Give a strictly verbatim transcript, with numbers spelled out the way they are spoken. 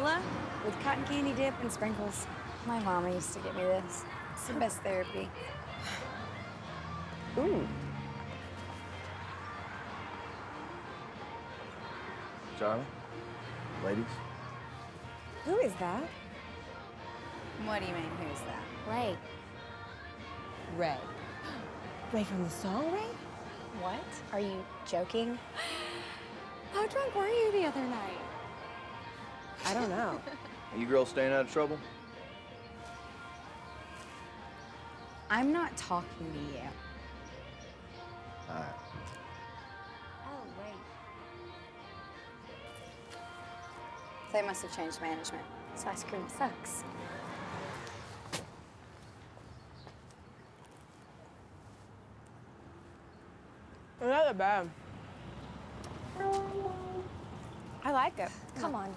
vanilla with cotton candy dip and sprinkles. My mama used to get me this. It's the best therapy. Ooh. Charlie, ladies. Who is that? What do you mean, who's that? Ray. Ray. Ray from the song, Ray? What? Are you joking? How drunk were you the other night? I don't know. Are you girls staying out of trouble? I'm not talking to you. All right. Oh, wait. They must have changed management. So ice cream sucks. It's not that bad. I like it. Come on.